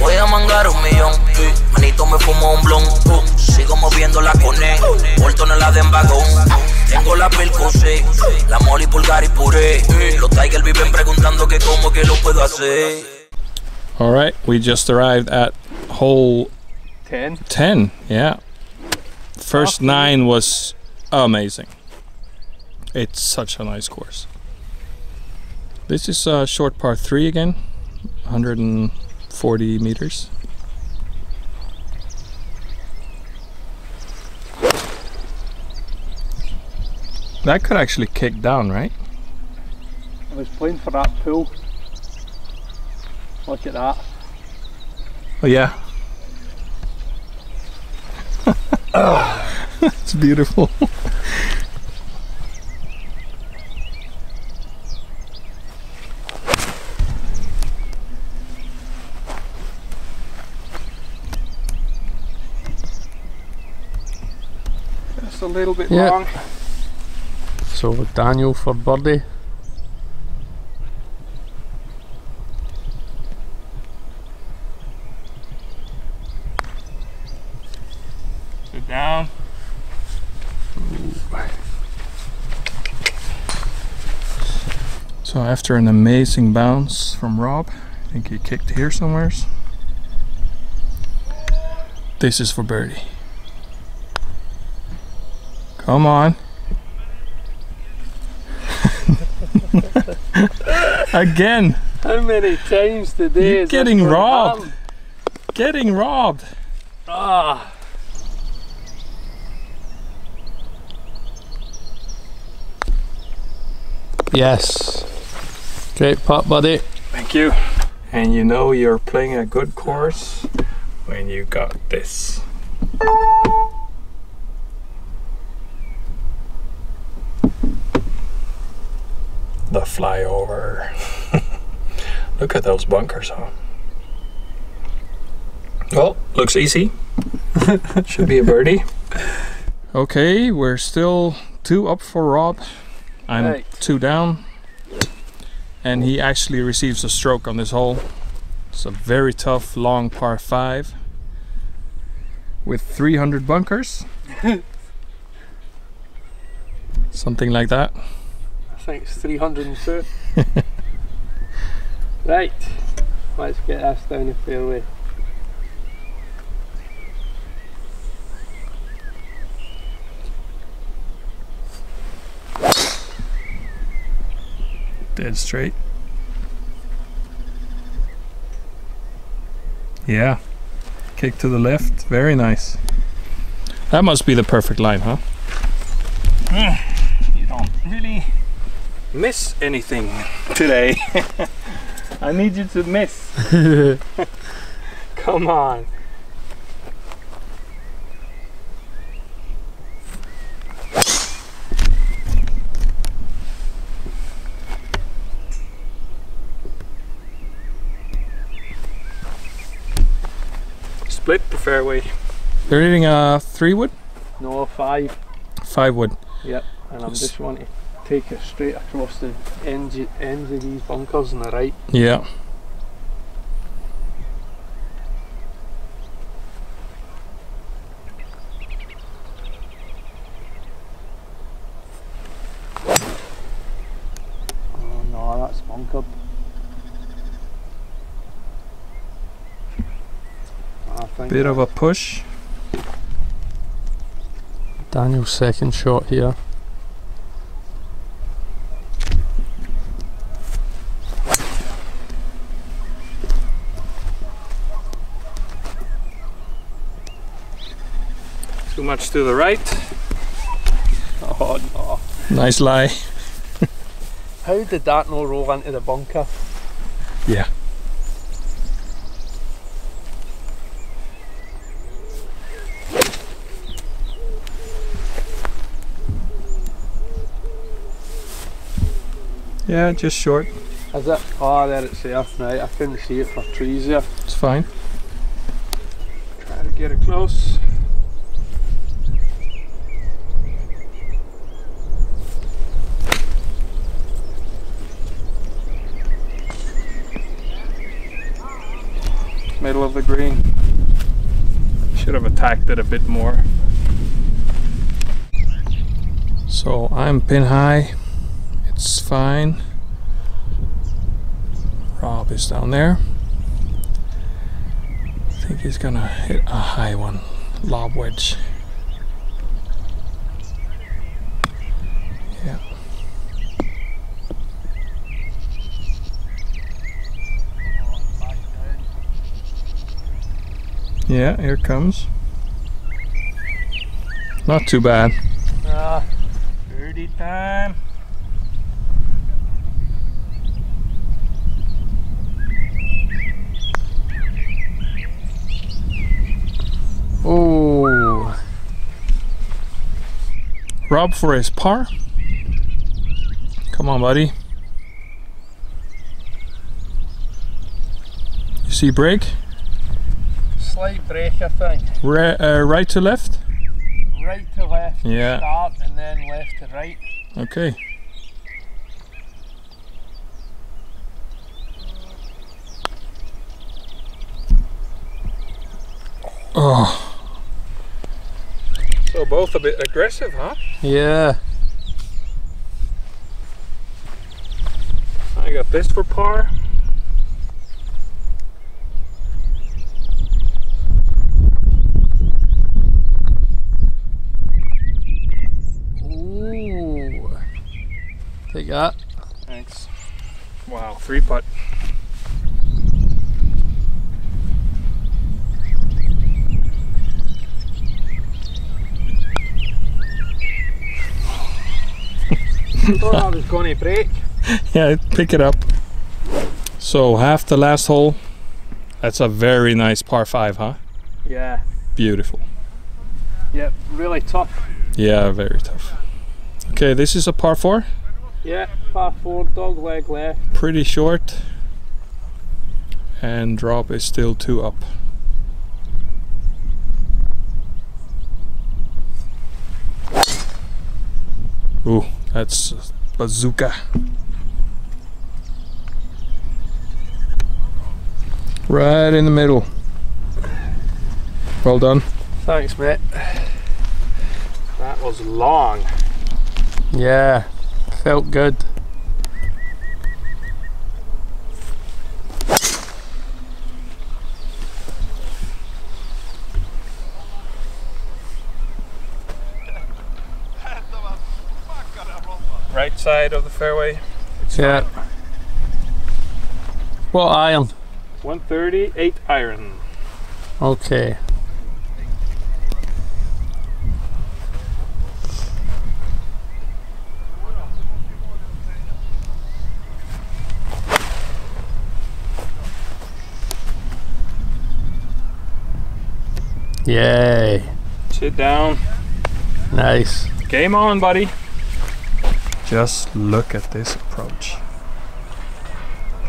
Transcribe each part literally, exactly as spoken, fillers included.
Voy a mangar un millón, manito me fumo un blon. Sigo moviendo la coné, vuelto en la de embagón. Tengo la piel con C, la moli pulgar y puré. Los Tiger viven preguntando que cómo que lo puedo hacer. All right, we just arrived at hole ten. ten, yeah. First nine was amazing. It's such a nice course. This is a short par three again, one hundred forty meters. That could actually kick down, right? I was playing for that pool. Look at that. Oh yeah. It's beautiful. Just a little bit yeah. long. So with Daniel for birdie. Sit down. So after an amazing bounce from Rob, I think he kicked here somewheres. This is for birdie. Come on. Again. How many times today You're is getting robbed? Happened? Getting robbed. Ah. Yes. Great putt, buddy. Thank you. And you know you're playing a good course when you got this. The flyover. Look at those bunkers, huh? Well, looks easy. Should be a birdie. Okay, we're still two up for Rob. I'm right. two down. And he actually receives a stroke on this hole. It's a very tough, long par five with three hundred bunkers. Something like that. I think it's three hundred and two. Right, let's get us down the fairway. Dead straight. Yeah, kick to the left, very nice. That must be the perfect line, huh? You don't really miss anything today. I need you to miss. Come on. Split the fairway. They're hitting a three wood? No, five. Five wood. Yep, and I'm just wanting take it straight across the ends, ends of these bunkers on the right. Yeah. Oh no, that's bunkered. I think bit of a push. Daniel's second shot here. Too much to the right. Oh no. Nice lie. How did that not roll into the bunker? Yeah. Yeah, just short. Is it? Oh, there it's there. Right, I couldn't see it for trees there. It's fine. Try to get it close. middle of the green. Should have attacked it a bit more. So I'm pin high, it's fine. Rob is down there. I think he's gonna hit a high one, lob wedge. Yeah. Yeah, here it comes. Not too bad. Uh, birdie time. Oh, Rob for his par. Come on, buddy. You see break? Slight break, I think. Re uh, right to left? Right to left. Yeah. Start and then left to right. Okay. Oh. So both a bit aggressive, huh? Yeah. I got this for par. Ooh. Take that. Thanks. Wow, three putt. I thought I was going to break. Yeah, pick it up. So half the last hole. That's a very nice par five, huh? Yeah. Beautiful. Yeah, really tough. Yeah, very tough. Okay, this is a par four? Yeah, par four, dog leg left. Pretty short. And drop is still two up. Ooh, that's bazooka. Right in the middle. Well done. Thanks, mate. That was long. Yeah, felt good. Right side of the fairway. It's yeah. Fine. What iron? one thirty-eight iron. Okay. Yay. Sit down. Nice. Game on, buddy. Just look at this approach.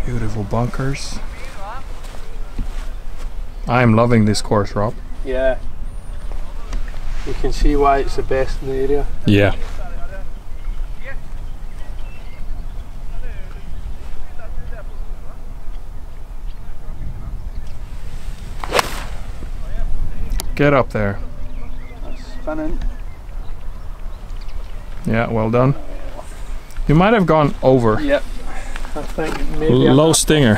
Beautiful bunkers. I'm loving this course, Rob. Yeah. You can see why it's the best in the area. Yeah. Get up there. That's spinning. Yeah, well done. You might have gone over. Yep. I think maybe low I'm stinger.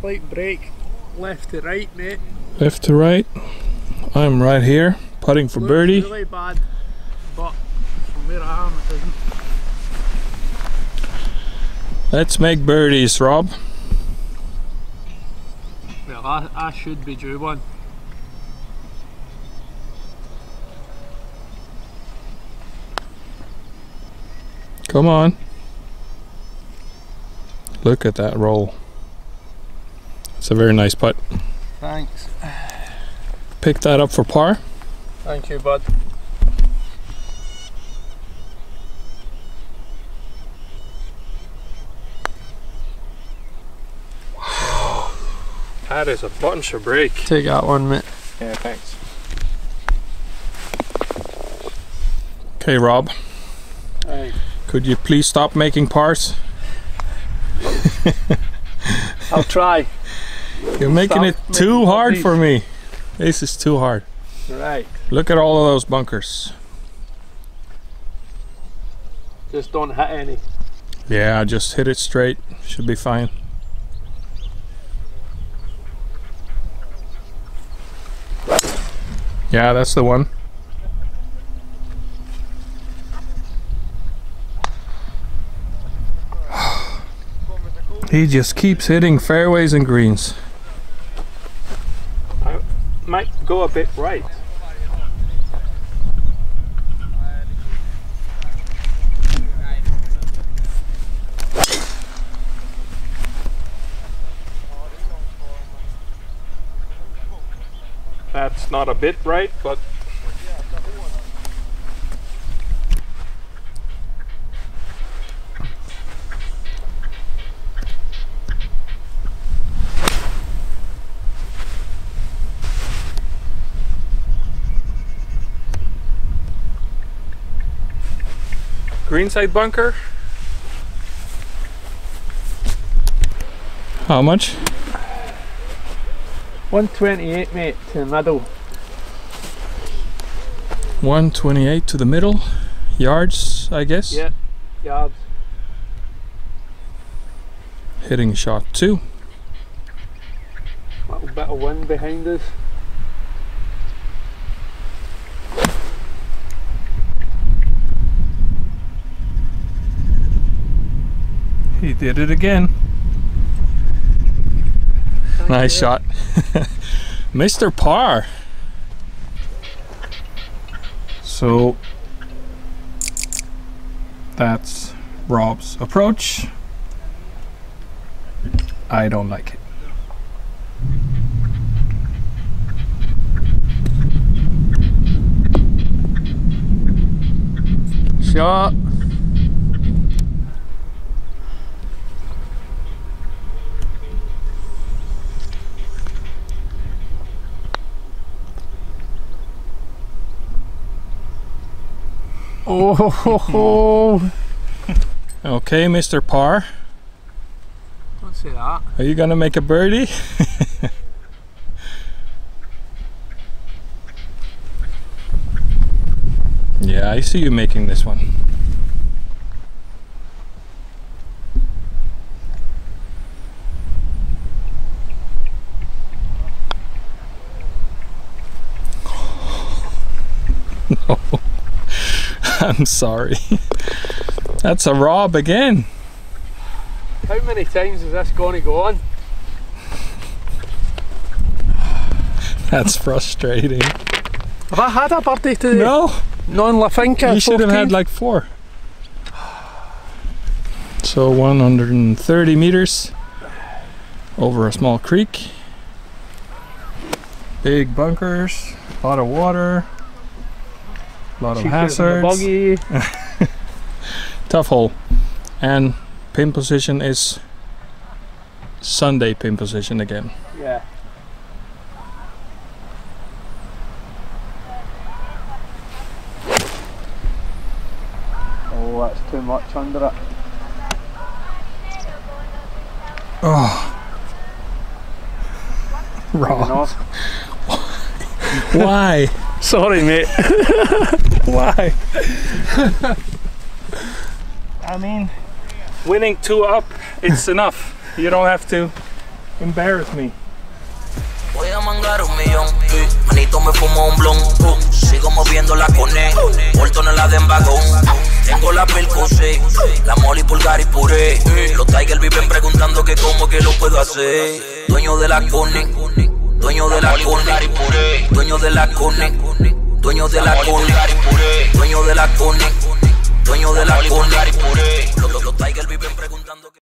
Slight break, left to right, mate. Left to right. I'm right here, putting for Looks birdie. Really bad, but from where I am, it isn't. Let's make birdies, Rob. Well, I, I should be due one. Come on. Look at that roll. It's a very nice putt. Thanks. Pick that up for par. Thank you, bud. Wow. That is a bunch of break. Take out one, mate. Yeah, thanks. Okay, Rob. Hey. Could you please stop making pars? I'll try. You're making it too hard for me. This is too hard. Right. Look at all of those bunkers. Just don't hit any. Yeah, just hit it straight. Should be fine. Yeah, that's the one. He just keeps hitting fairways and greens. I might go a bit right. That's not a bit right, but greenside bunker. How much? one twenty-eight, mate, to the middle. one twenty-eight to the middle. Yards, I guess? Yeah, yards. Hitting shot two. Little bit of wind behind us. He did it again. Thank nice you. Shot. Mister Parr. So that's Rob's approach. I don't like it. Shot. Oh ho, ho, ho. Okay, Mister Parr. Don't say that. Are you gonna make a birdie? Yeah, I see you making this one. No. I'm sorry. That's a Rob again. How many times is this going to go on? That's frustrating. Have I had a birdie today? No. Non-Lafinka. You should have had like four. So one hundred thirty meters over a small creek. Big bunkers, a lot of water. A lot of she hazards. Tough hole. And pin position is Sunday pin position again. Yeah. Oh, that's too much under it. Oh. Wrong. Why? Sorry, mate. Why? I mean, winning two up, it's enough. You don't have to embarrass me. Voy a mangar un millón, manito me fumo un blon, sigo moviendo la cone, vuelto en la de embagón, tengo la piel cose, la moli pulgar y puré, los tiger viven preguntando que cómo que lo puedo hacer, dueño de la cone. Dueño de la cone, dueño de la cone, dueño de la cone, dueño de la cone, dueño de la cone, los tigers viven preguntando.